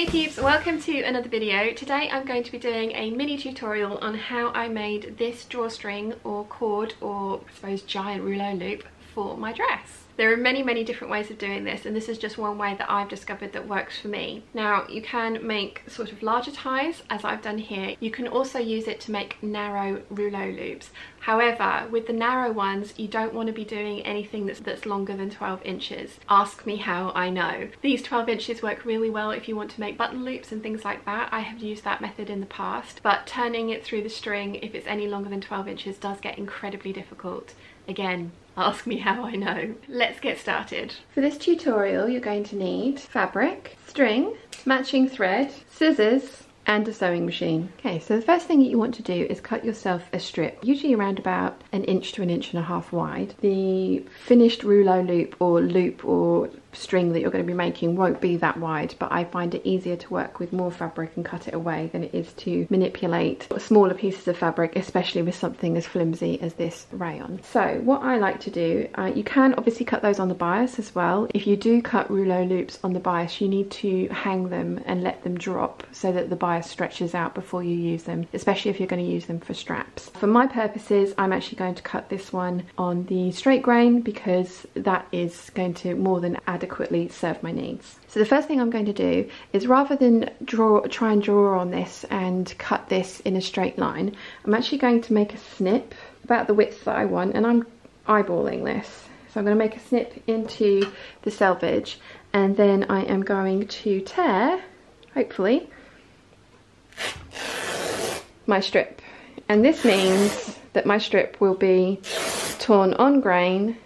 Hey peeps, welcome to another video. Today I'm going to be doing a mini tutorial on how I made this drawstring or cord or I suppose giant rouleau loop for my dress. There are many different ways of doing this, and this is just one way that I've discovered that works for me. Now you can make sort of larger ties as I've done here. You can also use it to make narrow rouleau loops. However, with the narrow ones, you don't want to be doing anything that's longer than 12 inches. Ask me how I know. These 12 inches work really well if you want to make button loops and things like that. I have used that method in the past, but turning it through the string, if it's any longer than 12 inches, does get incredibly difficult. Again, ask me how I know. Let's get started. For this tutorial, you're going to need fabric, string, matching thread, scissors, and a sewing machine. Okay, so the first thing that you want to do is cut yourself a strip, usually around about 1 inch to 1.5 inches wide. The finished rouleau loop or string that you're going to be making won't be that wide, but I find it easier to work with more fabric and cut it away than it is to manipulate smaller pieces of fabric, especially with something as flimsy as this rayon. So what I like to do, you can obviously cut those on the bias as well. If you do cut rouleau loops on the bias, you need to hang them and let them drop so that the bias stretches out before you use them, especially if you're going to use them for straps. For my purposes, I'm actually going to cut this one on the straight grain because that is going to more than adequately serve my needs. So the first thing I'm going to do is, rather than try and draw on this and cut this in a straight line, I'm actually going to make a snip about the width that I want, and I'm eyeballing this. So I'm going to make a snip into the selvage, and then I am going to tear, hopefully, my strip. And this means that my strip will be torn on grain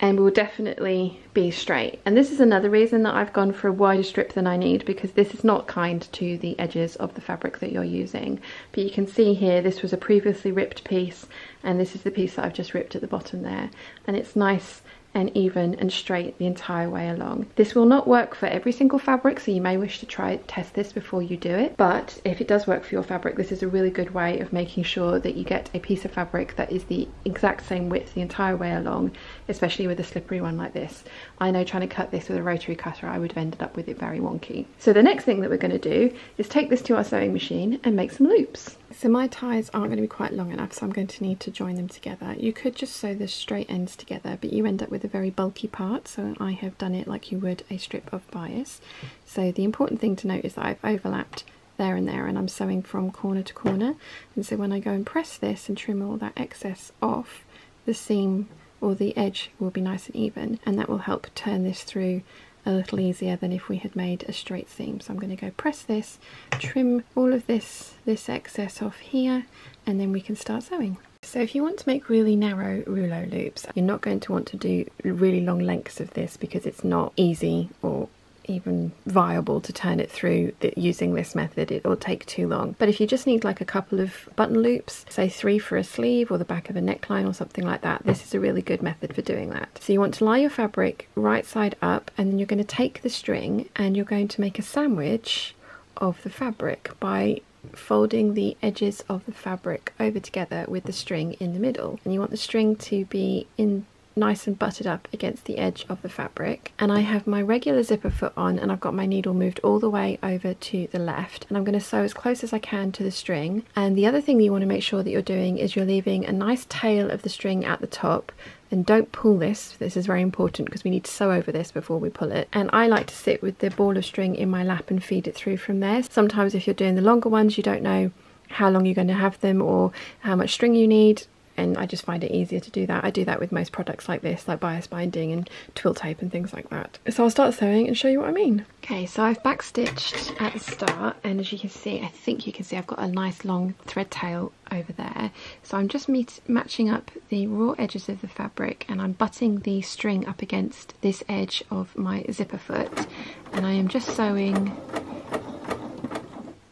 and will definitely be straight. And this is another reason that I've gone for a wider strip than I need, because this is not kind to the edges of the fabric that you're using. But you can see here, this was a previously ripped piece, and this is the piece that I've just ripped at the bottom there. And it's nice and even and straight the entire way along. This will not work for every single fabric, so you may wish to test this before you do it, but if it does work for your fabric, this is a really good way of making sure that you get a piece of fabric that is the exact same width the entire way along, especially with a slippery one like this. I know trying to cut this with a rotary cutter, I would have ended up with it very wonky. So the next thing that we're going to do is take this to our sewing machine and make some loops. So my ties aren't going to be quite long enough, so I'm going to need to join them together. You could just sew the straight ends together, but you end up with a very bulky part, so I have done it like you would a strip of bias. So the important thing to note is that I've overlapped there and there, and I'm sewing from corner to corner, and so when I go and press this and trim all that excess off, the seam or the edge will be nice and even, and that will help turn this through a little easier than if we had made a straight seam. So I'm going to go press this, trim all of this excess off here, and then we can start sewing. So if you want to make really narrow rouleau loops, you're not going to want to do really long lengths of this because it's not easy or even viable to turn it through using this method. It will take too long. But if you just need like a couple of button loops, say 3 for a sleeve or the back of a neckline or something like that, this is a really good method for doing that. So you want to lie your fabric right side up, and then you're going to take the string and you're going to make a sandwich of the fabric by folding the edges of the fabric over together with the string in the middle. And you want the string to be in nice and butted up against the edge of the fabric. And I have my regular zipper foot on, and I've got my needle moved all the way over to the left, and I'm going to sew as close as I can to the string. And the other thing that you want to make sure that you're doing is you're leaving a nice tail of the string at the top, and don't pull this. This is very important because we need to sew over this before we pull it. And I like to sit with the ball of string in my lap and feed it through from there. Sometimes if you're doing the longer ones, you don't know how long you're going to have them or how much string you need, and I just find it easier to do that. I do that with most products like this, like bias binding and twill tape and things like that. So I'll start sewing and show you what I mean. Okay, so I've backstitched at the start, and as you can see, I think you can see I've got a nice long thread tail over there. So I'm just matching up the raw edges of the fabric, and I'm butting the string up against this edge of my zipper foot, and I am just sewing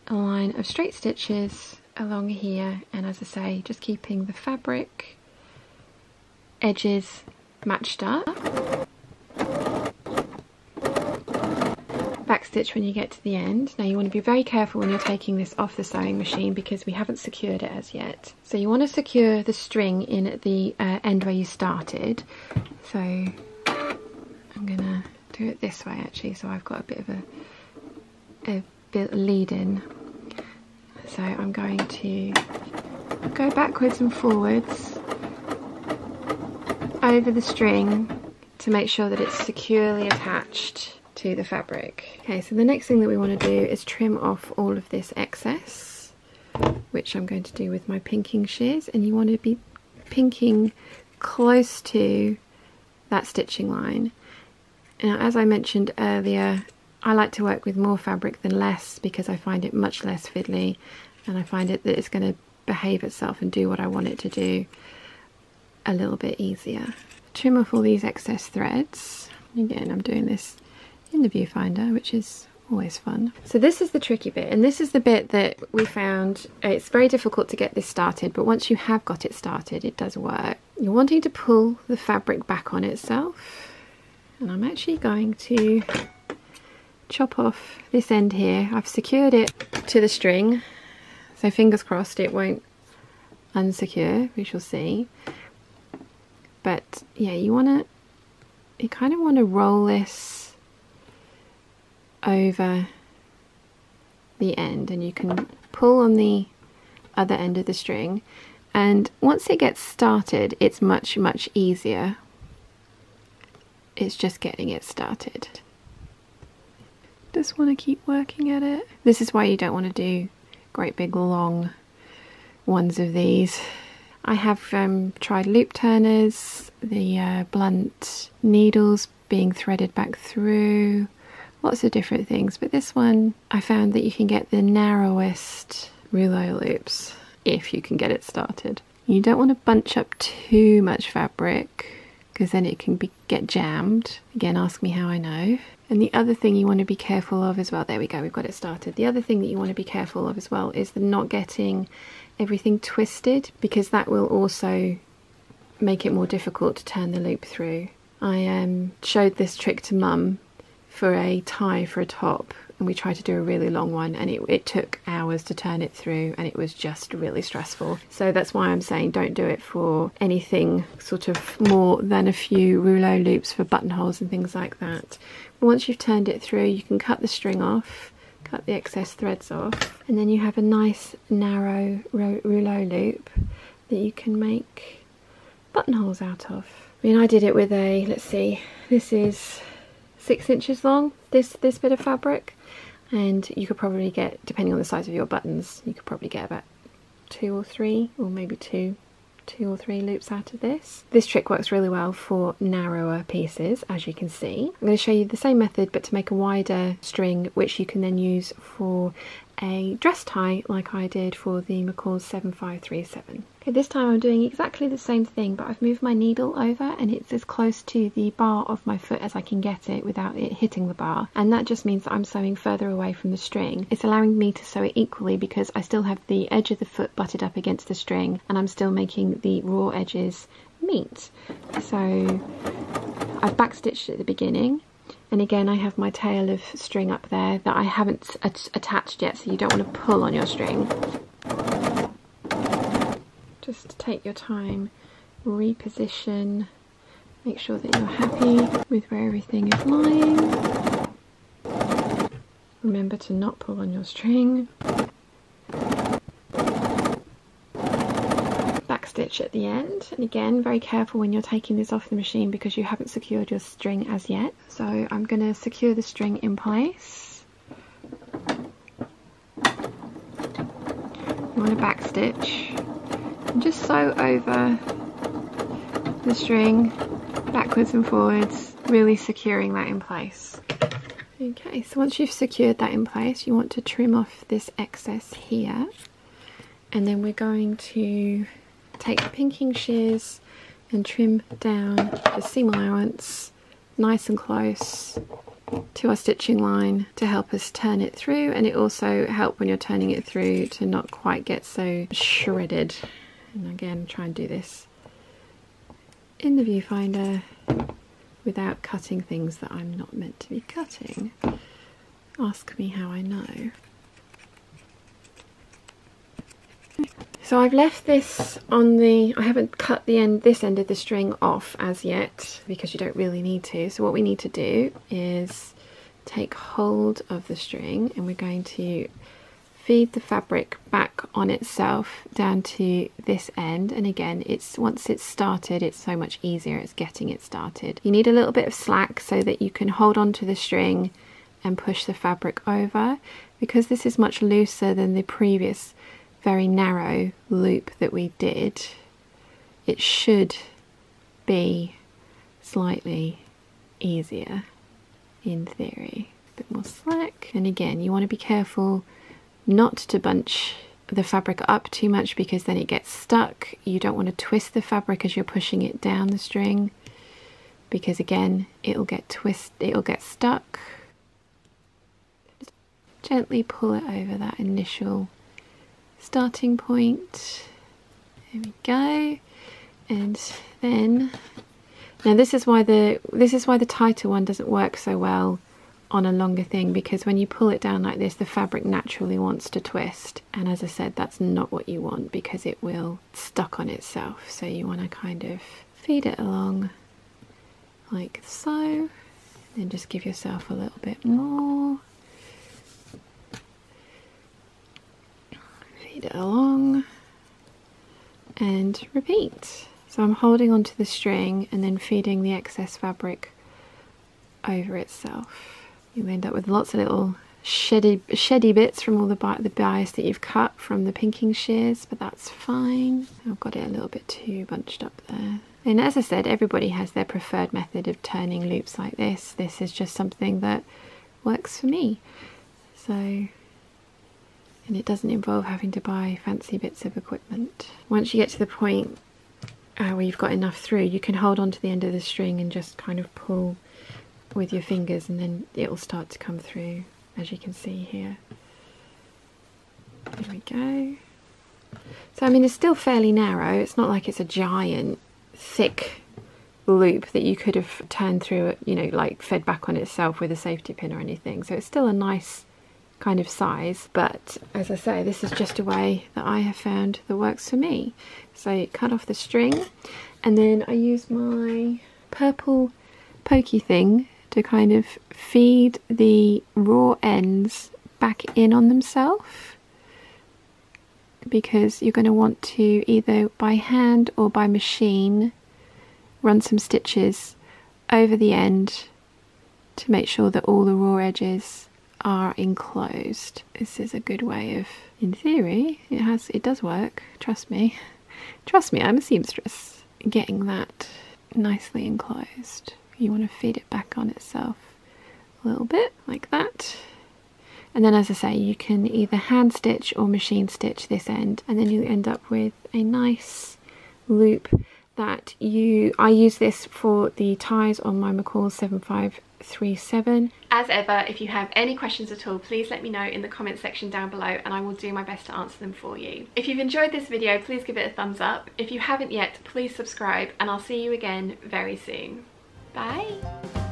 a line of straight stitches along here, and as I say, just keeping the fabric edges matched up. Backstitch when you get to the end. Now you want to be very careful when you're taking this off the sewing machine because we haven't secured it as yet. So you want to secure the string in at the end where you started. So I'm gonna do it this way actually, so I've got a bit of a lead in. So I'm going to go backwards and forwards over the string to make sure that it's securely attached to the fabric. Okay, so the next thing that we want to do is trim off all of this excess, which I'm going to do with my pinking shears, and you want to be pinking close to that stitching line. Now, as I mentioned earlier, I like to work with more fabric than less because I find it much less fiddly, and I find it that it's going to behave itself and do what I want it to do a little bit easier. Trim off all these excess threads. Again, I'm doing this in the viewfinder, which is always fun. So this is the tricky bit, and this is the bit that we found it's very difficult to get this started, but once you have got it started, it does work. You're wanting to pull the fabric back on itself, and I'm actually going to chop off this end here. I've secured it to the string, so fingers crossed it won't unsecure, we shall see. But yeah, you kind of want to roll this over the end, and you can pull on the other end of the string, and once it gets started it's much easier. It's just getting it started. Just want to keep working at it. This is why you don't want to do great big long ones of these. I have tried loop turners, the blunt needles being threaded back through, lots of different things, but this one I found that you can get the narrowest rouleau loops if you can get it started. You don't want to bunch up too much fabric because then it can get jammed. Again, ask me how I know. And the other thing you want to be careful of as well, there we go, we've got it started. The other thing that you want to be careful of as well is the not getting everything twisted, because that will also make it more difficult to turn the loop through. I showed this trick to Mum for a tie for a top, and we tried to do a really long one, and it took hours to turn it through, and it was just really stressful. So that's why I'm saying don't do it for anything sort of more than a few rouleau loops for buttonholes and things like that. But once you've turned it through, you can cut the string off, cut the excess threads off, and then you have a nice narrow rouleau loop that you can make buttonholes out of. I mean, I did it with a, let's see, this is 6 inches long, this bit of fabric, and you could probably get, depending on the size of your buttons, you could probably get about two or three loops out of this. This trick works really well for narrower pieces, as you can see. I'm going to show you the same method but to make a wider string, which you can then use for a dress tie like I did for the McCall's 7537. Okay, this time I'm doing exactly the same thing, but I've moved my needle over and it's as close to the bar of my foot as I can get it without it hitting the bar, and that just means that I'm sewing further away from the string. It's allowing me to sew it equally because I still have the edge of the foot butted up against the string, and I'm still making the raw edges meet. So I've backstitched at the beginning, and again I have my tail of string up there that I haven't attached yet, so you don't want to pull on your string. Just take your time, reposition, make sure that you're happy with where everything is lying. Remember to not pull on your string. Backstitch at the end, and again very careful when you're taking this off the machine because you haven't secured your string as yet. So I'm going to secure the string in place. You want to backstitch. Just sew over the string backwards and forwards, really securing that in place. Okay, so once you've secured that in place, you want to trim off this excess here, and then we're going to take the pinking shears and trim down the seam allowance nice and close to our stitching line to help us turn it through, and it also helps when you're turning it through to not quite get so shredded. And again, try and do this in the viewfinder without cutting things that I'm not meant to be cutting. Ask me how I know. So I've left this on the, I haven't cut the end, this end of the string off as yet, because you don't really need to. So what we need to do is take hold of the string, and we're going to feed the fabric back on itself down to this end. And again, it's once it's started, it's so much easier, it's getting it started. You need a little bit of slack so that you can hold on to the string and push the fabric over, because this is much looser than the previous very narrow loop that we did. It should be slightly easier in theory. A bit more slack, and again you want to be careful not to bunch the fabric up too much, because then it gets stuck. You don't want to twist the fabric as you're pushing it down the string, because again it'll get stuck. Just gently pull it over that initial starting point. There we go. And then now this is why the tighter one doesn't work so well on a longer thing, because when you pull it down like this, the fabric naturally wants to twist, and as I said, that's not what you want, because it will stuck on itself. So you want to kind of feed it along like so, and just give yourself a little bit more. It along and repeat. So I'm holding onto the string and then feeding the excess fabric over itself. You end up with lots of little sheddy bits from all the bias that you've cut from the pinking shears, but that's fine. I've got it a little bit too bunched up there. And as I said, everybody has their preferred method of turning loops like this. This is just something that works for me. So. And it doesn't involve having to buy fancy bits of equipment. Once you get to the point where you've got enough through, you can hold on to the end of the string and just kind of pull with your fingers, and then it'll start to come through, as you can see here. There we go. So I mean, it's still fairly narrow. It's not like it's a giant thick loop that you could have turned through, you know, like fed back on itself with a safety pin or anything. So it's still a nice kind of size, but as I say, this is just a way that I have found that works for me. So cut off the string, and then I use my purple pokey thing to kind of feed the raw ends back in on themselves, because you're going to want to either by hand or by machine run some stitches over the end to make sure that all the raw edges are enclosed. This is a good way of, in theory, it does work, trust me, I'm a seamstress. Getting that nicely enclosed, you want to feed it back on itself a little bit like that, and then as I say, you can either hand stitch or machine stitch this end, and then you end up with a nice loop that I use this for the ties on my McCall's 7537. As ever, if you have any questions at all, please let me know in the comments section down below, and I will do my best to answer them for you. If you've enjoyed this video, please give it a thumbs up. If you haven't yet, please subscribe, and I'll see you again very soon. Bye.